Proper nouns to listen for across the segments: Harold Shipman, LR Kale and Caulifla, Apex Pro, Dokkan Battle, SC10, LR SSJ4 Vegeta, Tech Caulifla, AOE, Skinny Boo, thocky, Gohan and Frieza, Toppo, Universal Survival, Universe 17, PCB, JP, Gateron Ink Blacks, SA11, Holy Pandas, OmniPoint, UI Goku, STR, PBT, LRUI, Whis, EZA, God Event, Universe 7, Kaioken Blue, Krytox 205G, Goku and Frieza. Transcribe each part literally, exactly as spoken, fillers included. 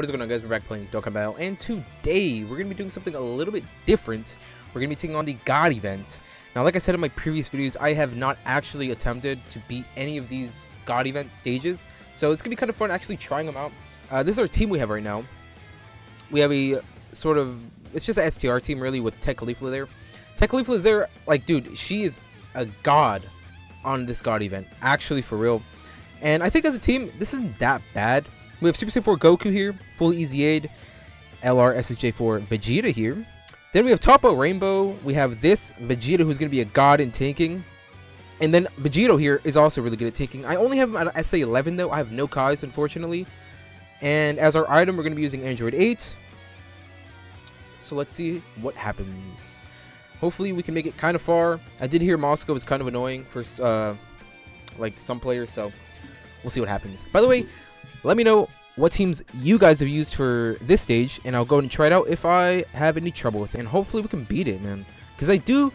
What is going on, guys? We're back playing Dokkan Battle, and today we're going to be doing something a little bit different. We're going to be taking on the God Event. Now, like I said in my previous videos, I have not actually attempted to beat any of these God Event stages, so it's going to be kind of fun actually trying them out. Uh, this is our team we have right now. We have a sort of, it's just an S T R team really with Tech Caulifla there. Tech Caulifla is there, like, dude, she is a god on this God Event, actually, for real. And I think as a team, this isn't that bad. We have Super Saiyan four Goku here, full E Z A'd, L R S S J four Vegeta here. Then we have Toppo Rainbow, we have this Vegeta who's going to be a god in tanking. And then Vegeto here is also really good at tanking. I only have him at S A eleven though, I have no Kais unfortunately. And as our item we're going to be using Android eight. So let's see what happens. Hopefully we can make it kind of far. I did hear Mosco is kind of annoying for uh, like some players, so we'll see what happens. By the way, let me know what teams you guys have used for this stage, and I'll go and try it out if I have any trouble with it. And hopefully we can beat it, man. Because I do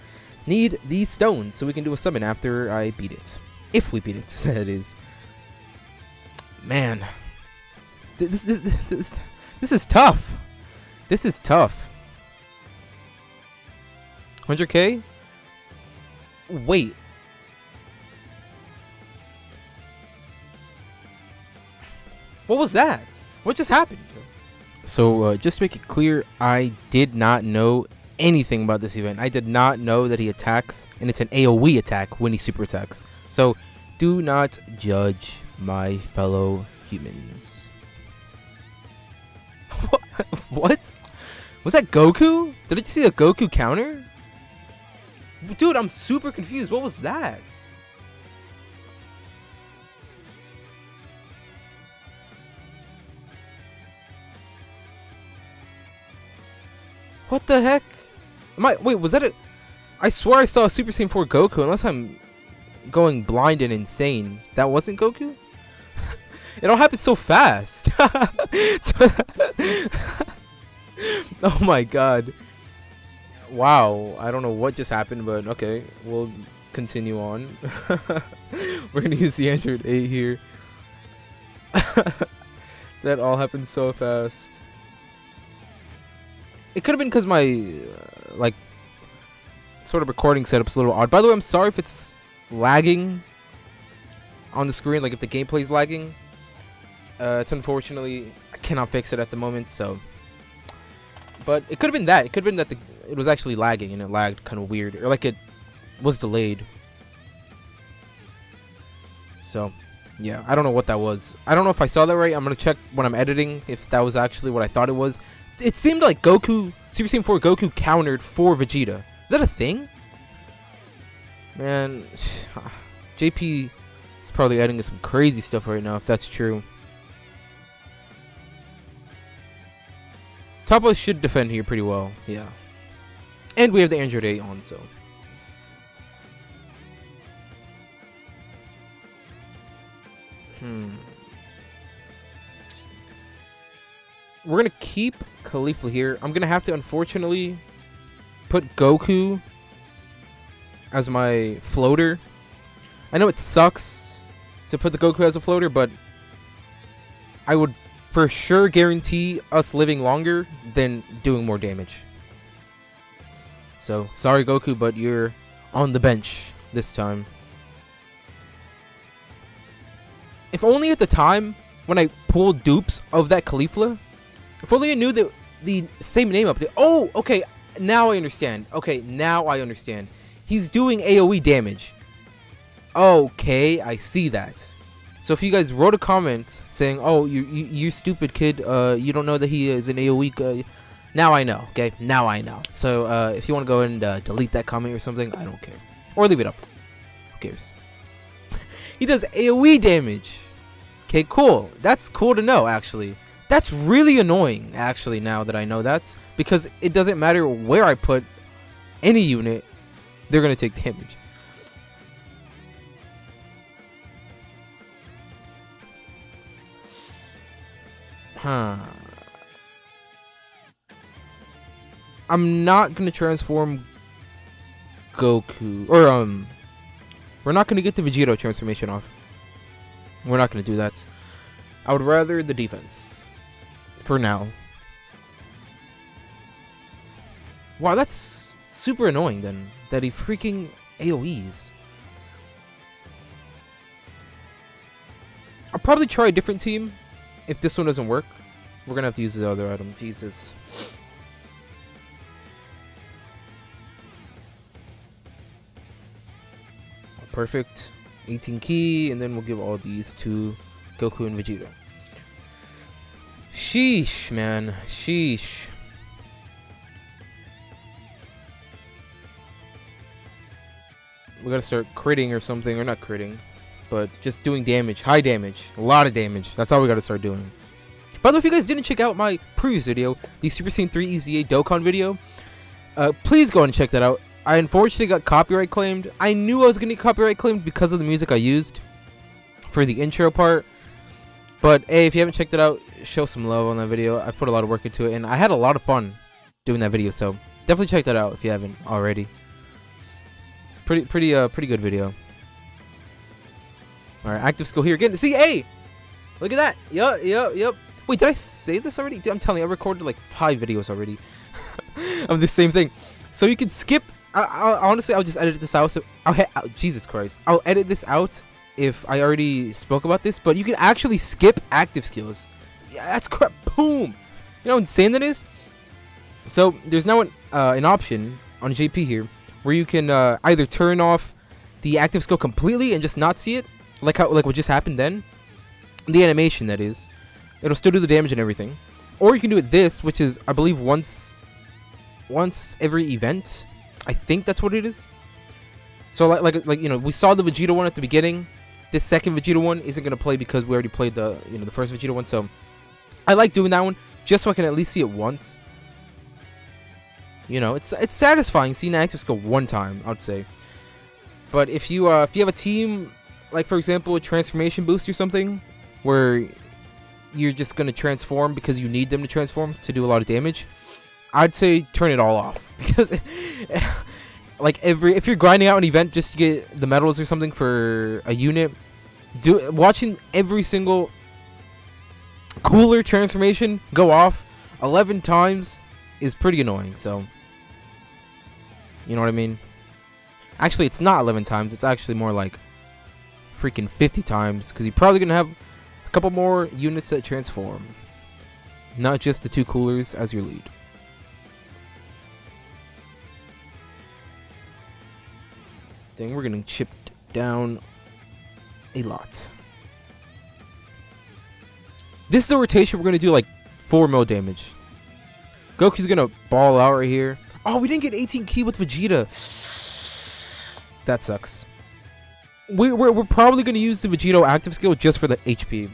need these stones so we can do a summon after I beat it. If we beat it, that is. Man. This, this, this, this, this is tough. This is tough. one hundred K? Wait. What was that? What just happened? So uh, just to make it clear, I did not know anything about this event. I did not know that he attacks, and it's an A O E attack when he super attacks. So do not judge my fellow humans. What? Was that Goku? Did I just see a Goku counter? Dude, I'm super confused. What was that? What the heck? Am I, wait, was that a... I swear I saw Super Saiyan four Goku, unless I'm going blind and insane. That wasn't Goku? It all happened so fast. Oh my god. Wow, I don't know what just happened, but okay. We'll continue on. We're going to use the Android eight here. That all happened so fast. It could have been because my, uh, like, sort of recording setup's a little odd. By the way, I'm sorry if it's lagging on the screen, like if the gameplay's lagging. Uh, it's unfortunately, I cannot fix it at the moment, so. But it could have been that. It could have been that the, it was actually lagging and it lagged kind of weird. Or like it was delayed. So, yeah, I don't know what that was. I don't know if I saw that right. I'm going to check when I'm editing if that was actually what I thought it was. It seemed like Goku, Super Saiyan four Goku countered for Vegeta. Is that a thing? Man, J P is probably adding some crazy stuff right now, if that's true. Toppo should defend here pretty well, yeah. And we have the Android eight on, so. Hmm. We're going to keep Caulifla here. I'm going to have to, unfortunately, put Goku as my floater. I know it sucks to put the Goku as a floater, but I would for sure guarantee us living longer than doing more damage. So, sorry, Goku, but you're on the bench this time. If only at the time when I pulled dupes of that Caulifla... If only I knew that the same name update. Oh, okay. Now I understand. Okay, now I understand. He's doing A O E damage. Okay, I see that. So if you guys wrote a comment saying, "Oh, you you, you stupid kid, uh, you don't know that he is an A O E," guy. Now I know. Okay, now I know. So uh, if you want to go and uh, delete that comment or something, I don't care, or leave it up. Who cares? He does A O E damage. Okay, cool. That's cool to know, actually. That's really annoying, actually, now that I know that. Because it doesn't matter where I put any unit, they're going to take damage. Huh. I'm not going to transform Goku. Or, um, we're not going to get the Vegeto transformation off. We're not going to do that. I would rather the defense. for now. Wow, that's super annoying then, that he freaking A O Es. I'll probably try a different team if this one doesn't work. We're gonna have to use the other item. Jesus. Perfect. eighteen key, and then we'll give all these to Goku and Vegeta. Sheesh, man. Sheesh. We gotta start critting or something, or not critting, but just doing damage. High damage. A lot of damage. That's all we gotta start doing. By the way, if you guys didn't check out my previous video, the Super Saiyan three E Z A Dokkan video, uh, please go and check that out. I unfortunately got copyright claimed. I knew I was going to get copyright claimed because of the music I used for the intro part. But hey, if you haven't checked it out, show some love on that video. I put a lot of work into it, and I had a lot of fun doing that video. So definitely check that out if you haven't already. Pretty, pretty, uh, pretty good video. All right, active skill here again. See, hey, look at that. Yup, yup, yup. Wait, did I say this already? Dude, I'm telling you, I recorded like five videos already of the same thing. So you can skip. I, I, honestly, I'll just edit this out. So I'll oh, Jesus Christ, I'll edit this out if I already spoke about this. But you can actually skip active skills. Yeah, that's crap. Boom. You know how insane that is. So there's now an uh, an option on J P here where you can uh, either turn off the active skill completely and just not see it, like how like what just happened then, the animation that is. It'll still do the damage and everything, or you can do it this, which is I believe once, once every event. I think that's what it is. So like, like, like you know, we saw the Vegeta one at the beginning. This second Vegeta one isn't gonna play because we already played the, you know, the first Vegeta one. So I like doing that one just so I can at least see it once. You know, it's it's satisfying seeing an active skill one time, I'd say. But if you uh, if you have a team, like for example, a transformation boost or something, where you're just gonna transform because you need them to transform to do a lot of damage, I'd say turn it all off because, like every if you're grinding out an event just to get the medals or something for a unit, do watching every single cooler transformation go off eleven times is pretty annoying. So, you know what I mean? Actually, it's not eleven times. It's actually more like freaking fifty times because you're probably gonna have a couple more units that transform, not just the two coolers as your lead. Thing. We're getting chipped down a lot. This is a rotation. We're going to do like four mil damage. Goku's going to ball out right here. Oh, we didn't get eighteen key with Vegeta. That sucks. We, we're, we're probably going to use the Vegeto active skill just for the H P.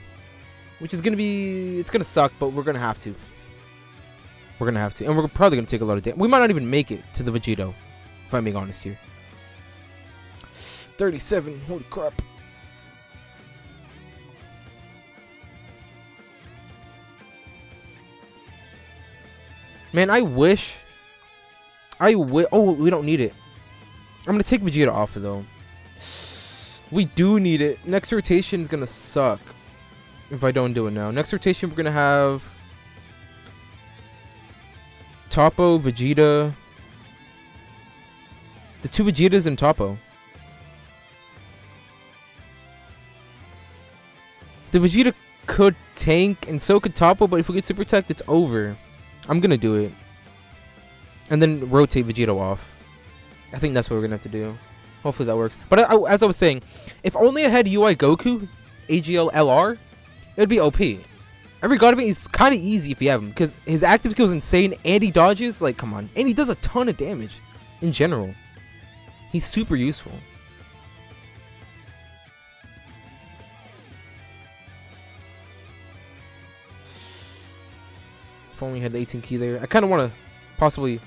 Which is going to be... It's going to suck, but we're going to have to. We're going to have to. And we're probably going to take a lot of damage. We might not even make it to the Vegeto, if I'm being honest here. thirty-seven, holy crap. Man, I wish. I wish. Oh, we don't need it. I'm going to take Vegeta off of though. We do need it. Next rotation is going to suck if I don't do it now. Next rotation, we're going to have Toppo, Vegeta. The two Vegetas and Toppo. The Vegeta could tank, and so could Toppo, but if we get Super Tech, it's over. I'm going to do it. And then rotate Vegeta off. I think that's what we're going to have to do. Hopefully that works. But I, I, as I was saying, if only I had U I Goku, A G L, L R, it would be O P. Every God Event is kind of easy if you have him, because his active skill is insane, and he dodges. Like, come on. And he does a ton of damage in general. He's super useful. Only had the eighteen key there. I kind of want to possibly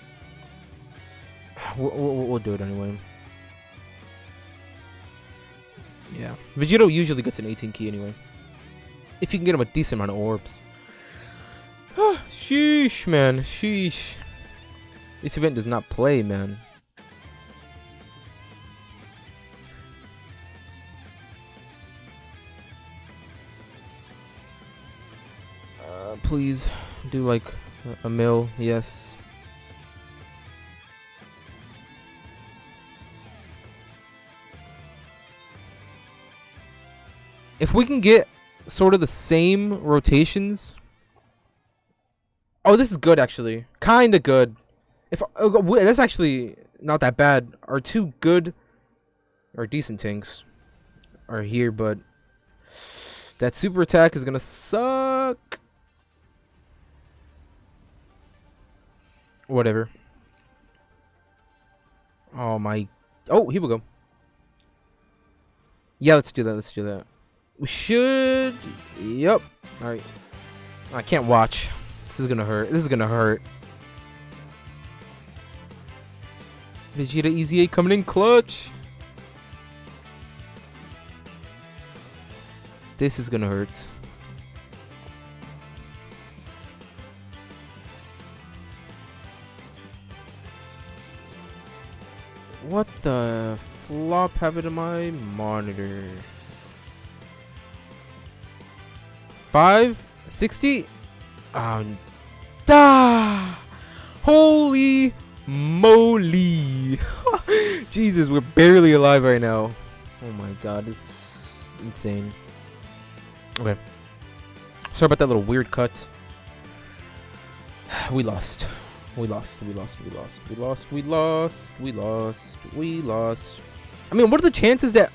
we'll, we'll, we'll do it anyway. Yeah, Vegeto usually gets an eighteen key anyway if you can get him a decent amount of orbs. Sheesh, man. Sheesh. This event does not play, man. Uh, please. do like a mill, yes. If we can get sort of the same rotations. Oh, this is good actually. Kinda good. If oh, that's actually not that bad. Our two good or decent tanks are here, but that super attack is gonna suck. Whatever. Oh my. Oh, here we go. Yeah, let's do that. Let's do that. We should. Yep. All right. I can't watch. This is gonna hurt. This is gonna hurt. Vegeta E Z A coming in clutch. This is gonna hurt. What the flop happened to my monitor? five sixty? Um, ah, holy moly. Jesus, we're barely alive right now. Oh my god, this is insane. Okay. Sorry about that little weird cut. We lost. We lost. We lost. We lost. We lost. We lost. We lost. We lost. I mean, what are the chances that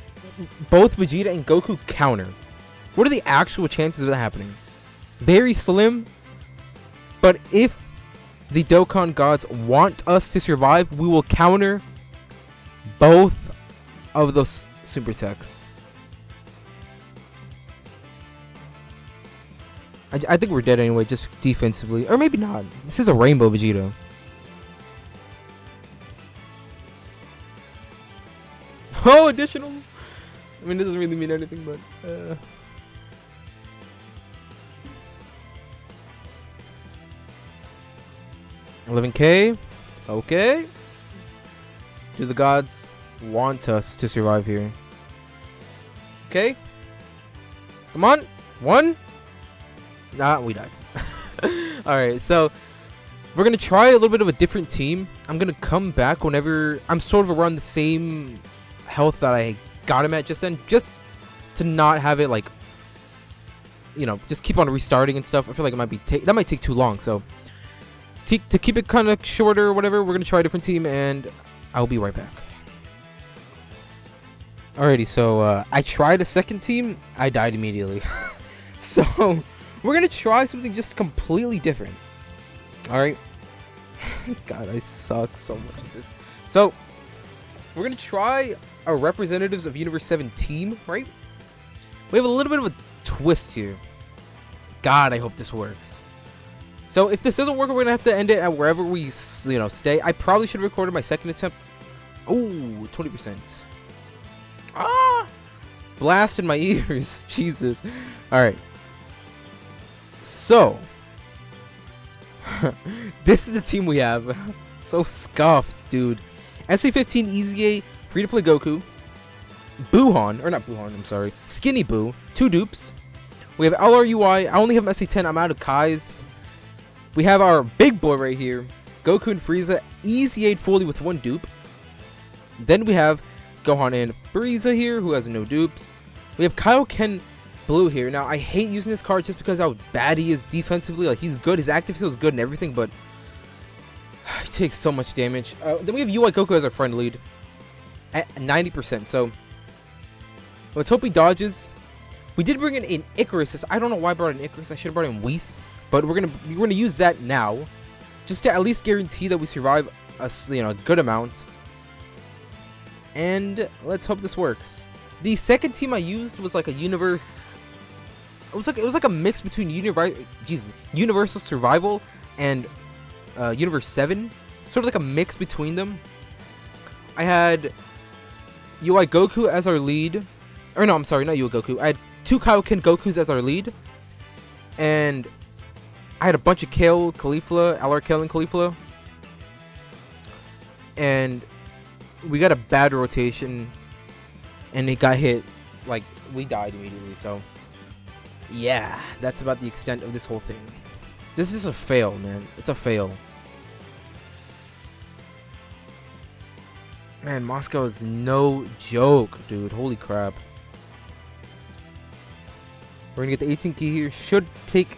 both Vegeta and Goku counter? What are the actual chances of that happening? Very slim. But if the Dokkan gods want us to survive, we will counter both of those super attacks. I, I think we're dead anyway, just defensively. Or maybe not. This is a rainbow Vegeta. Oh, additional. I mean, it doesn't really mean anything, but... Uh. eleven K. Okay. Do the gods want us to survive here? Okay. Come on. One. Nah, we died. Alright, so we're going to try a little bit of a different team. I'm going to come back whenever I'm sort of around the same health that I got him at just then. Just to not have it like, you know, just keep on restarting and stuff. I feel like it might be, that might take too long. So t to keep it kind of shorter or whatever, we're going to try a different team and I'll be right back. Alrighty, so uh, I tried a second team. I died immediately. So... we're gonna try something just completely different. Alright. God, I suck so much at this. So, we're gonna try our representatives of Universe seventeen, right? We have a little bit of a twist here. God, I hope this works. So, if this doesn't work, we're gonna have to end it at wherever we, you know, stay. I probably should have recorded my second attempt. Oh, twenty percent. Ah! Blast in my ears. Jesus. Alright. So, this is the team we have. So scuffed, dude. S C fifteen, E Z A, free-to-play Goku, Buhan, or not Buhan, I'm sorry, Skinny Boo, two dupes. We have L R U I, I only have S C ten, I'm out of Kai's. We have our big boy right here, Goku and Frieza, E Z A fully with one dupe. Then we have Gohan and Frieza here, who has no dupes. We have Kaioken Blue here. Now I hate using this card just because how bad he is defensively. Like, he's good, his active skill is good and everything, but he takes so much damage. Uh, then we have U I Goku as our friend lead at ninety percent. So let's hope he dodges. We did bring in an Icarus. I don't know why I brought in Icarus. I should have brought in Whis, but we're gonna we're gonna use that now, just to at least guarantee that we survive a you know a good amount. And let's hope this works. The second team I used was like a universe. It was like it was like a mix between universe, Jesus, Universal Survival and uh, Universe seven, sort of like a mix between them. I had U I Goku as our lead, or no, I'm sorry, not U I Goku. I had two Kaioken Gokus as our lead, and I had a bunch of Kale, Caulifla, L R Kale and Caulifla, and we got a bad rotation. And it got hit, like, we died immediately, so... yeah, that's about the extent of this whole thing. This is a fail, man. It's a fail. Man, Mosco is no joke, dude. Holy crap. We're gonna get the eighteen key here. Should take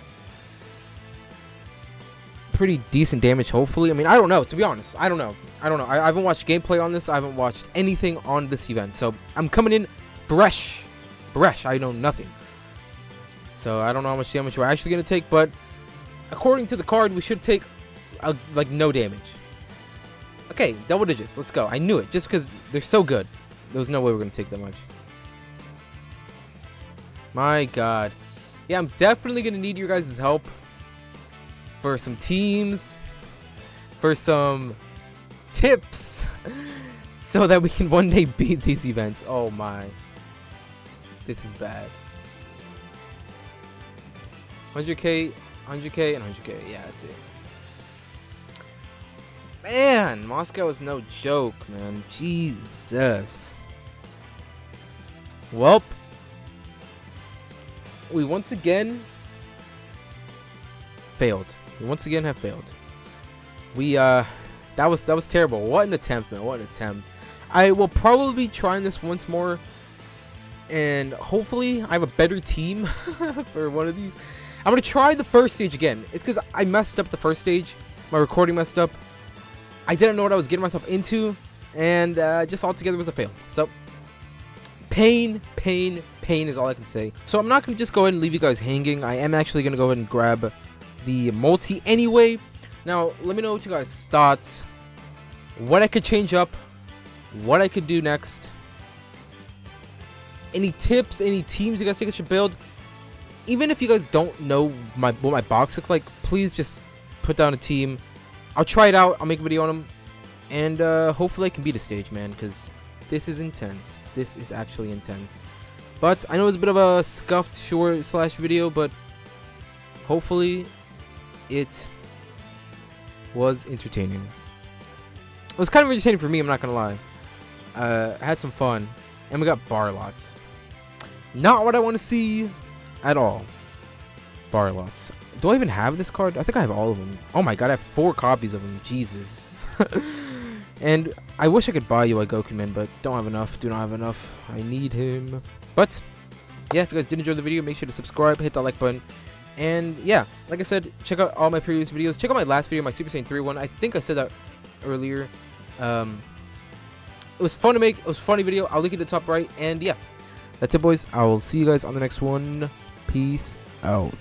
pretty decent damage, hopefully. I mean, I don't know, to be honest. I don't know. I don't know. I, I haven't watched gameplay on this. I haven't watched anything on this event. So I'm coming in fresh. Fresh. I know nothing. So I don't know how much damage we're actually gonna take, but according to the card, we should take uh, like no damage. Okay, double digits. Let's go. I knew it. Just because they're so good. There was no way we were going to take that much. My god. Yeah, I'm definitely going to need your guys' help. For some teams. For some tips. So that we can one day beat these events. Oh my. This is bad. one hundred K, one hundred K, and one hundred K. Yeah, that's it. Man, Mosco is no joke, man. Jesus. Welp. We once again failed. We once again have failed. We uh that was that was terrible. What an attempt, man. What an attempt. I will probably be trying this once more, and hopefully I have a better team for one of these. I'm gonna try the first stage again. It's because I messed up the first stage. My recording messed up. I didn't know what I was getting myself into, and uh, just altogether was a fail. So, pain, pain, pain is all I can say. So I'm not going to just go ahead and leave you guys hanging. I am actually going to go ahead and grab the multi anyway. Now, let me know what you guys thought, what I could change up, what I could do next. Any tips, any teams you guys think I should build? Even if you guys don't know my, what my box looks like, please just put down a team. I'll try it out, I'll make a video on them, and uh, hopefully I can beat a stage, man, because this is intense. This is actually intense. But I know it's a bit of a scuffed short slash video, but hopefully it was entertaining. It was kind of entertaining for me, I'm not going to lie. Uh, I had some fun, and we got bar lots. Not what I want to see at all. Bar lots. Do I even have this card? I think I have all of them. Oh my god, I have four copies of them. Jesus. And I wish I could buy U I Goku, man, but don't have enough. Do not have enough. I need him. But, yeah, if you guys did enjoy the video, make sure to subscribe, hit that like button. And, yeah, like I said, check out all my previous videos. Check out my last video, my Super Saiyan three one. I think I said that earlier. Um, it was fun to make. It was a funny video. I'll link it to the top right. And, yeah, that's it, boys. I will see you guys on the next one. Peace out.